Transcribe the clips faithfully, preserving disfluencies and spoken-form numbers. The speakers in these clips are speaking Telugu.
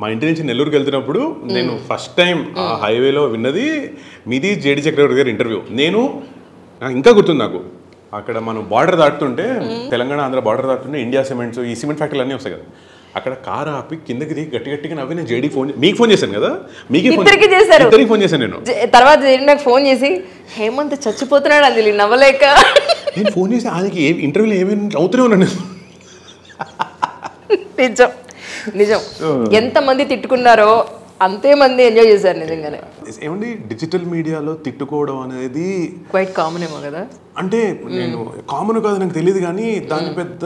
మా ఇంటి నుంచి నెల్లూరుకి వెళ్తున్నప్పుడు నేను ఫస్ట్ టైం ఆ హైవేలో విన్నది మీది జేడి చక్రవర్తి గారి ఇంటర్వ్యూ. నేను ఇంకా గుర్తుంది నాకు, అక్కడ మనం బార్డర్ దాటుతుంటే తెలంగాణ ఆంధ్ర బార్డర్ దాటుతుంటే ఇండియా సిమెంట్స్ ఈ సిమెంట్ ఫ్యాక్టరీలు అన్నీ వస్తాయి కదా, అక్కడ కారు ఆపి కిందకి దిగి గట్టి గట్టిగా నవ్వి నేను జేడీ ఫోన్ మీకు ఫోన్ చేశాను కదా, మీకు ఇద్దరికి ఫోన్ చేశాను నేను. తర్వాత నాకు ఫోన్ చేసి హేమంత్ చచ్చిపోతున్నాడు అది నవ్వలేక నేను ఫోన్ చేసి ఆయనకి ఏ ఇంటర్వ్యూలో ఏమైనా అవుతూనే ఉన్నాను. నిజం నిజం ఎంతమంది తిట్టుకున్నారో అంతే మంది ఎంజాయ్ చేశారు నిజంగానే. ఏమండి డిజిటల్ మీడియాలో తిట్టుకోవడం అనేది క్వైట్ కామన్ ఏమో కదా, అంటే నేను కామన్ కాదు నాకు తెలియదు కానీ దాన్ని పెద్ద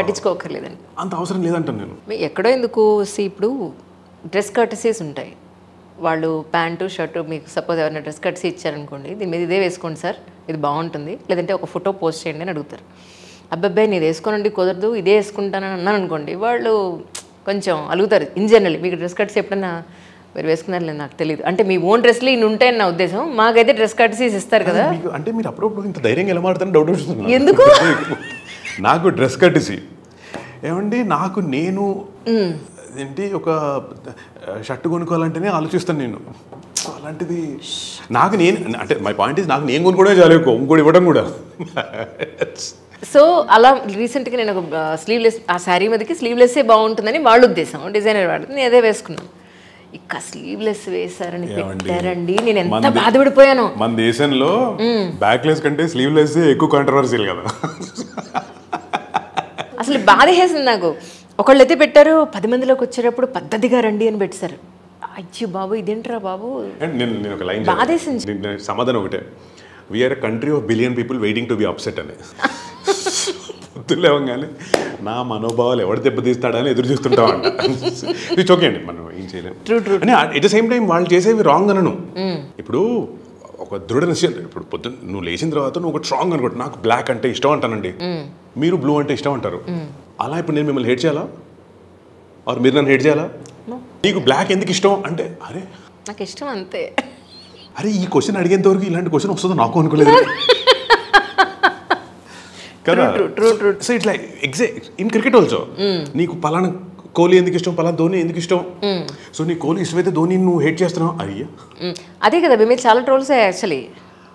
పట్టించుకోకర్లేదండి, అంత అవసరం లేదంటాను నేను. ఎక్కడో ఎందుకు సి ఇప్పుడు డ్రెస్ కర్టసీస్ ఉంటాయి, వాళ్ళు ప్యాంటు షర్టు మీకు సపోజ్ ఎవరైనా డ్రెస్ కర్టసీ ఇచ్చారనుకోండి, దీని మీద ఇదే వేసుకోండి సార్ ఇది బాగుంటుంది లేదంటే ఒక ఫోటో పోస్ట్ చేయండి అని అడుగుతారు. అబ్బాయి నేను వేసుకోనండి కుదరదు ఇదే వేసుకుంటానని అన్నాను అనుకోండి, వాళ్ళు కొంచెం అలుగుతారు. ఇన్ జనరల్ మీకు డ్రెస్ కట్స్ ఎప్పుడన్నా మీరు వేసుకున్నారు లేదు నాకు తెలియదు అంటే మీ ఓన్ డ్రెస్లు ఇన్ని ఉంటాయని నా ఉద్దేశం, మాకైతే డ్రెస్ కట్స్ ఇస్తారు కదా అంటే మీరు అప్పుడప్పుడు ఇంత ధైర్యంగా ఎలా మాట్లాడుతున్నా డౌట్ వస్తుంది ఎందుకు. నాకు డ్రెస్ కట్స్ ఏమండి నాకు నేను ఏంటి ఒక షర్ట్ కొనుక్కోవాలంటేనే ఆలోచిస్తాను నేను, అలాంటిది నాకు నేను అంటే మై పాయింట్ ఇస్ నాకు నేను కొనుక్కోవడం చాలా ఎక్కువ ఇంకోటి ఇవ్వడం కూడా. సో అలా రీసెంట్గా నేను ఒక స్లీవ్లెస్ ఆ శారీ మీదకి స్లీవ్లెస్సే బాగుంటుందని వాళ్ళ ఉద్దేశం డిజైనర్ వాడుతుంది నేను అదే వేసుకున్నాను, ఇక స్లీవ్లెస్ వేసారని పెట్టారండి నేను ఎంత బాధపడిపోయాను. మన దేశంలో బ్యాక్లెస్ కంటే స్లీవ్లెస్ ఎక్కువ కాంట్రవర్సీలు కదా, అసలు బాధ వేసింది నాకు. ఒకళ్ళు అయితే పెట్టారు పది మందిలోకి వచ్చేటప్పుడు పద్ధతిగా రండి అని పెట్టారు, అయ్యో బాబు ఇదేంట్రా బాబు బాధేసింది. సమాధానం ఒకటే, we are a country of billion people waiting to be upset అని పొద్దులేవంగానే నా మనోభావాలు ఎవరు దెబ్బతీస్తాడని ఎదురు చూస్తుంటాం అంట. ఇది ఓకే అండి మనం ఏం చేయలేము అని ఎట్ ద సేమ్ టైం వాళ్ళు చేసేవి రాంగ్ అనను. ఇప్పుడు ఒక దృఢ నిశ్చయం, ఇప్పుడు పొద్దున్న నువ్వు లేచిన తర్వాత నువ్వు ఒక స్ట్రాంగ్ అనుకోండి, నాకు బ్లాక్ అంటే ఇష్టం అంటానండి, మీరు బ్లూ అంటే ఇష్టం అంటారు, అలా ఇప్పుడు నేను మిమ్మల్ని హేట్ చేయాలా ఆర్ మీరు నన్ను హేట్ చేయాలా? నీకు బ్లాక్ ఎందుకు ఇష్టం అంటే అరే నాకు ఇష్టం అంతే, అరే ఈ క్వశ్చన్ అడిగేంత వరకు ఇలాంటి క్వశ్చన్ వస్తుందో నాకు అనుకోలేదు కదా. సో ఇట్లా ఎగ్జాక్ట్ ఇన్ క్రికెట్ ఆల్సో నీకు పలానా కోహ్లీ ఎందుకు ఇష్టం పలానా ధోని ఎందుకు ఇష్టం, సో నీ కోహ్లీ ఇష్టమైతే ధోని నువ్వు హేట్ చేస్తున్నావు అయ్యా అదే కదా. మీరు చాలా ట్రోల్స్ యాక్చువల్లీ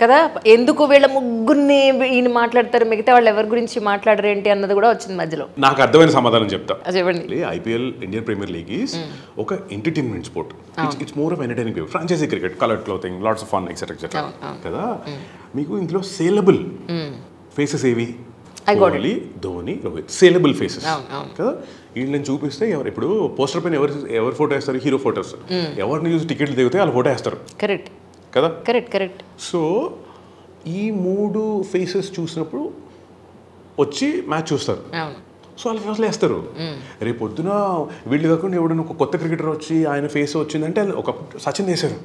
కదా, ఎందుకు వీళ్ళ ముగ్గురిని ఈయన మాట్లాడతారు మిగతా వాళ్ళు ఎవరి గురించి మాట్లాడరు ఏంటి అన్నది కూడా వచ్చింది మధ్యలో. నాకు అర్థమైన సమాధానం చెప్తా చెప్పండి, IPL Indian premier league is ఒక entertainment sport, it's more of entertaining franchise cricket, colour clothing lots of fun etcetera etcetera కదా. మీకు ఇందులో సేలబుల్ ఫేసెస్ ఏవి, కోహ్లీ ధోని రోహిత్ సేలబుల్ ఫేసెస్ కదా, వీళ్ళని చూపిస్తే ఎవరు ఇప్పుడు పోస్టర్ పైన ఎవరు ఎవరు ఫోటో వేస్తారు హీరో ఫోటోస్, ఎవరిని చూసి టికెట్లు దిగితే వాళ్ళు ఫోటో వేస్తారు కరెక్ట్ కదా కరెక్ట్ కరెక్ట్. సో ఈ మూడు ఫేసెస్ చూసినప్పుడు వచ్చి మ్యాచ్ చూస్తారు, సో వాళ్ళు ఫేస్లు వేస్తారు. రేపు పొద్దున వీళ్ళు కాకుండా ఎవడన్నా ఒక కొత్త క్రికెటర్ వచ్చి ఆయన ఫేస్ వచ్చిందంటే ఒక సచిన్ వేశారు,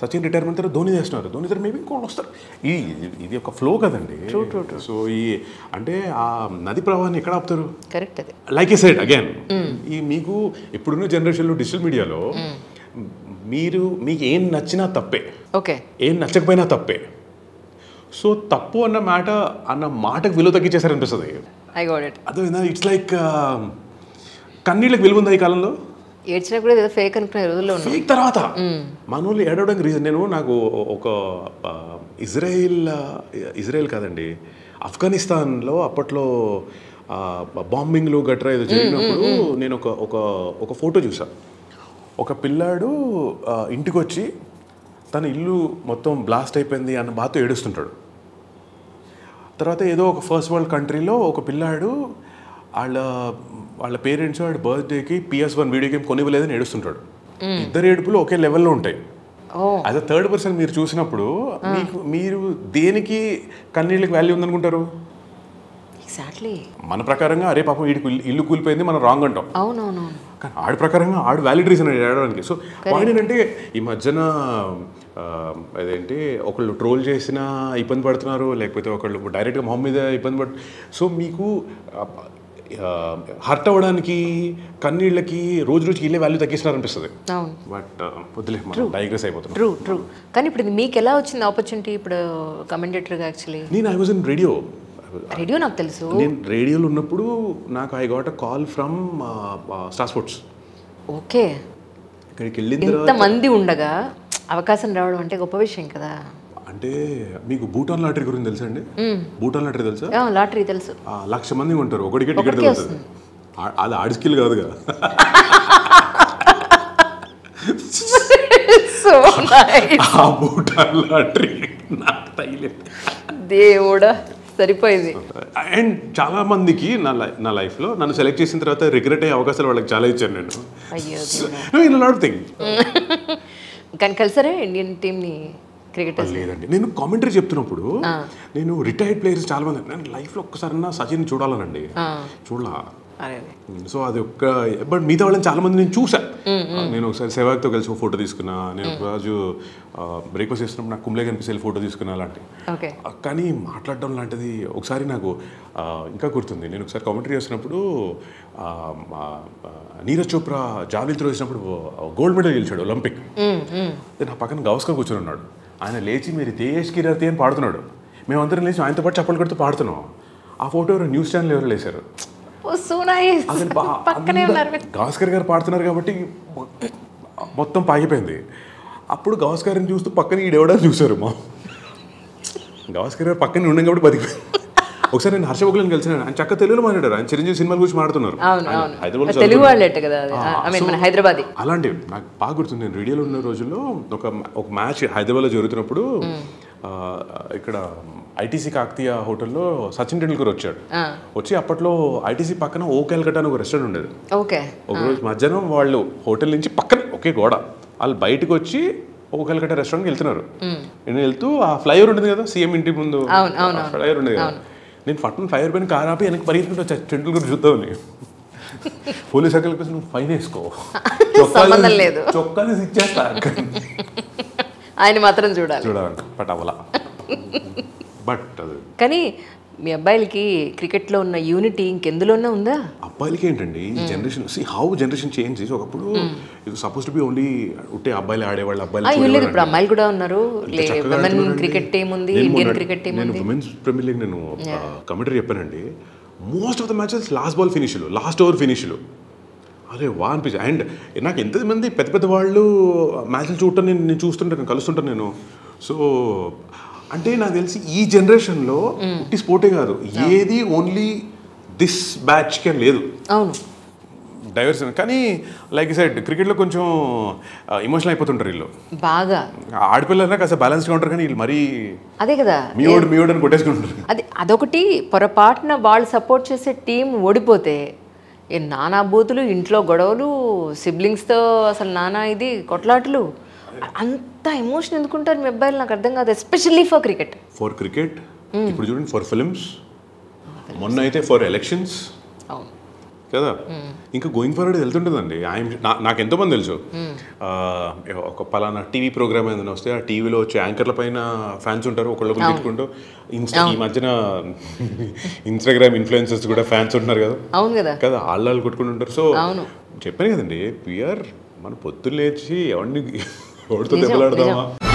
సచిన్ రిటైర్మెంట్ తర్వాత ధోని చేస్తున్నారు, ధోని తర్వాత మేబీ ఇంకోటి వస్తారు, ఈ ఇది ఒక ఫ్లో కదండి. సో ఈ అంటే ఆ నది ప్రవాహాన్ని ఎక్కడ ఆపుతారు కరెక్ట్ అది. లైక్ ఏ సైడ్ అగైన్ ఈ మీకు ఇప్పుడున్న జనరేషన్లో డిజిటల్ మీడియాలో మీరు మీకు ఏం నచ్చినా తప్పే, ఓకే ఏం నచ్చకపోయినా తప్పే, సో తప్పు అన్న మాట అన్న మాటకు విలువ తగ్గించేసారనిపిస్తుంది. I got it. అదేనా ఇట్స్ లైక్ కన్నీళ్ళకి విలువ ఉందా ఈ కాలంలో, ఏడ్చినా కూడా ఏదో ఫేక్ అనుకునే రోజుల్లో ఉంది. ఫేక్ తర్వాత మనోళ్ళు ఏడవడానికి రీజన్ నేను నాకు ఒక ఇజ్రాయిల్ ఇజ్రాయిల్ కాదండి ఆఫ్ఘనిస్తాన్లో అప్పట్లో బాంబింగ్లు గట్రా ఏదో జరిగినప్పుడు నేను ఒక ఒక ఒక ఫోటో చూసాను, ఒక పిల్లాడు ఇంటికి వచ్చి తన ఇల్లు మొత్తం బ్లాస్ట్ అయిపోయింది అన్న బాధతో ఏడుస్తుంటాడు. తర్వాత ఏదో ఒక ఫస్ట్ వరల్డ్ కంట్రీలో ఒక పిల్లాడు వాళ్ళ వాళ్ళ పేరెంట్స్ వాడి బర్త్డేకి పిఎస్ వన్ వీడియో గేమ్ కొనివ్వలేదని ఏడుస్తుంటాడు. ఇద్దరు ఏడుపులు ఒకే లెవెల్లో ఉంటాయి. యాజ్ అ థర్డ్ పర్సన్ మీరు చూసినప్పుడు మీకు మీరు దేనికి కన్నీళ్ళకి వాల్యూ ఉందనుకుంటారు? ఎగ్జాక్ట్లీ మన ప్రకారంగా అరే పాపం వీడికి ఇల్లు కూలిపోయింది మనం రాంగ్ అంటాం, అవునవును, కానీ ఆడి ప్రకారంగా ఆడు వ్యాలిడ్ రీజన్ ఏడవడానికి. సో పాయింట్ ఏంటంటే ఈ మధ్యన అదేంటి ఒకళ్ళు ట్రోల్ చేసినా ఇబ్బంది పడుతున్నారు, లేకపోతే ఒకళ్ళు డైరెక్ట్గా మొహం మీద ఇబ్బంది పడు. సో మీకు హర్ట్ అవ్వడానికి కన్నీళ్ళకి రోజు రోజుకి వెళ్ళే వాల్యూ తగ్గిస్తున్నారనిపిస్తుంది. బట్ పొద్దులే డైగ్రెస్ అయిపోతుంది. True true. కానీ ఇప్పుడు మీకు ఎలా వచ్చింది ఆపర్చునిటీ ఇప్పుడు కమెంటేటర్గా? యాక్చువల్లీ నేను I was in radio, radio నాకు తెలుసు, నేను రేడియోలో ఉన్నప్పుడు నాకు I got a call from Star Sports. Okay ఇక్కడికి వెళ్ళిన తర్వాత ఇంతమంది ఉండగా అవకాశం రావడం అంటే గొప్ప విషయం కదా. అంటే మీకు భూటాన్ లాటరీ గురించి తెలుసా అండి? భూటాన్ లాటరీ తెలుసా? ఆ లాటరీ తెలుసు. లక్ష మంది ఉంటారు, ఒకటికి టికెట్ దొరుకుతుంది. అది ఆడి స్కిల్ కాదు కదా. సో ఆ భూటాన్ లాటరీ నాకు తగిలేదు దేవుడా, సరిపోయింది. అండ్ చాలా మందికి నా నా లైఫ్లో నన్ను సెలెక్ట్ చేసిన తర్వాత రిగ్రెట్ అయ్యే అవకాశాలు వాళ్ళకి చాలా ఇచ్చాను నేను. కానీ కలిసారా ఇండియన్ టీమ్ని? క్రికెటర్ లేదండి. నేను కామెంటరీ చెప్తున్నప్పుడు నేను రిటైర్డ్ ప్లేయర్స్ చాలా మంది నేను లైఫ్లో ఒక్కసారి సచిన్ చూడాలనండి, చూడాల. సో అది ఒక్క బట్ మిగతా వాళ్ళని చాలా మంది నేను చూసాను. నేను ఒకసారి సేవాగ్తో కలిసి ఒక ఫోటో తీసుకున్నా, నేను ఒకరోజు బ్రేక్ఫాస్ట్ చేసినప్పుడు నాకు కుమ్లే కనిపిస్తే ఫోటో తీసుకున్నా అలాంటివి. కానీ మాట్లాడడం లాంటిది ఒకసారి నాకు ఇంకా గుర్తుంది. నేను ఒకసారి కామెంటరీ చేసినప్పుడు నీరజ్ చోప్రా జావెలిన్ త్రో చేసినప్పుడు గోల్డ్ మెడల్ గెలిచాడు ఒలింపిక్. నా పక్కన గవస్కర్ కూర్చొని ఉన్నాడు, ఆయన లేచి మీరు తేజ్ కిరార్తీ అని పాడుతున్నాడు, మేమందరం లేచి ఆయనతో పాటు చప్పట్లు కొడుతూ పాడుతున్నాం. ఆ ఫోటో ఎవరు న్యూస్ ఛానల్ ఎవరు లేసారు, గవాస్కర్ గారు పాడుతున్నారు కాబట్టి మొత్తం పాగిపోయింది. అప్పుడు గవాస్కర్ చూస్తూ పక్కన ఈడెవడా చూసారు, మా గవాస్కర్ గారు పక్కన ఉన్నాం కాబట్టి బతికిపోయింది. ఒకసారి నేను హర్ష బొగ్గులను కలిసిన, ఆయన చక్క తెలుగులో మాట్లాడారు, ఆయన చిరంజీవి సినిమాల గురించి మాట్లాడుతున్నారు, హైదరాబాద్ అలాంటివి నాకు బాగా గుర్తుంది. నేను రేడియోలో ఉన్న రోజుల్లో ఒక ఒక మ్యాచ్ హైదరాబాద్లో జరుగుతున్నప్పుడు ఇక్కడ ఐటీసీ కాకతీయ హోటల్లో సచిన్ టెండూల్కర్ వచ్చాడు. వచ్చి అప్పట్లో ఐటీసీ పక్కన ఓ కల్కటా అని ఒక రెస్టారెంట్ ఉండేది. ఓకే, ఒకరోజు మధ్యాహ్నం వాళ్ళు హోటల్ నుంచి పక్కన ఒకే గోడ, వాళ్ళు బయటకు వచ్చి ఓ కల్కటా రెస్టారెంట్కి వెళ్తున్నారు. నేను వెళ్తూ ఆ ఫ్లైఓవర్ ఉండేది కదా, సీఎం ఇంటి ముందు ఫ్లైఓవర్ ఉండేది కదా, నేను ఫట్నం ఫ్లైఓవర్ పైన కారు ఆపి వెనక్కి పరిగెత్తుకుంటూ వచ్చా టెండూల్కర్ చూద్దామని. పోలీస్ సర్కిల్ కోసం నువ్వు ఫైన్ వేసుకో, చొక్కాలు ఇచ్చేస్తా, ఆయన మాత్రం చూడాలి చూడాలి బట్ అవలా. బట్ కానీ మీ అబ్బాయిలకి క్రికెట్లో ఉన్న యూనిటీ ఇంకెందులోనే ఉందా? అబ్బాయిలకి ఏంటండి generation, see how generation change. ఒకప్పుడు it suppose to be only ఉంటే అబ్బాయిలు ఆడేవాళ్ళు, అబ్బాయిలు లేదు, ఇప్పుడు అమ్మాయిలు కూడా ఉన్నారు. విమెన్ క్రికెట్ టీమ్ ఉంది, ఇండియన్ క్రికెట్ టీమ్ ఉంది. నేను విమెన్స్ ప్రీమియర్ లీగ్ నేను కమెంటరీ చెప్పానండి, most of the matches last ball ఫినిష్లు, లాస్ట్ ఓవర్ ఫినిష్లు, అదే వా అనిపించి. అండ్ నాకు ఎంతమంది పెద్ద పెద్ద వాళ్ళు మ్యాచ్లు చూడటం నేను నేను చూస్తుంటాను, కలుస్తుంటాను నేను. సో అంటే నాకు తెలిసి ఈ జనరేషన్లో ఉట్టి స్పోర్టే కాదు, ఏది ఓన్లీ దిస్ బ్యాచ్ కే లేదు, డైవర్సన్. కానీ లైక్ ఐ సెడ్ క్రికెట్లో కొంచెం ఎమోషనల్ అయిపోతుంటారు వీళ్ళు బాగా, ఆడపిల్లలైనా కాస్త బ్యాలెన్స్గా ఉంటారు, కానీ వీళ్ళు మరీ అదే కదా మీ ఓడి మీ ఓడి అని కొట్టేసుకుంటారు. అది అదొకటి, పొరపాటున వాళ్ళు సపోర్ట్ చేసే టీం ఓడిపోతే నానా బూతులు, ఇంట్లో గొడవలు, సిబ్లింగ్స్తో అసలు నానా ఇది కొట్లాటలు. అంత ఎమోషన్ ఎందుకుంటారు మీ అబ్బాయిలు, నాకు అర్థం కాదు. Especially for cricket for cricket ఇప్పుడు చూడండి, ఫర్ ఫిలిమ్స్, మొన్న అయితే ఫర్ ఎలక్షన్స్ కదా, ఇంకా గోయింగ్ ఫార్వర్డ్ వెళ్తుంటుందండి. నాకు ఎంతోమంది తెలుసు, ఒక పలానా టీవీ ప్రోగ్రామ్ ఏదైనా వస్తే ఆ టీవీలో వచ్చే యాంకర్ల పైన ఫ్యాన్స్ ఉంటారు, ఒకళ్ళు తిట్టుకుంటూ. ఇన్స్టా ఈ మధ్యన ఇన్స్టాగ్రామ్ ఇన్ఫ్లుయెన్సర్స్ కూడా ఫ్యాన్స్ ఉంటున్నారు కదా, అవును కదా కదా, ఆళ్ళు కొట్టుకుంటుంటారు. సో చెప్పాను కదండి, పిఆర్ మన పొద్దులేచి ఎవరిని ఓడుతూ దెబ్బలాడదామా.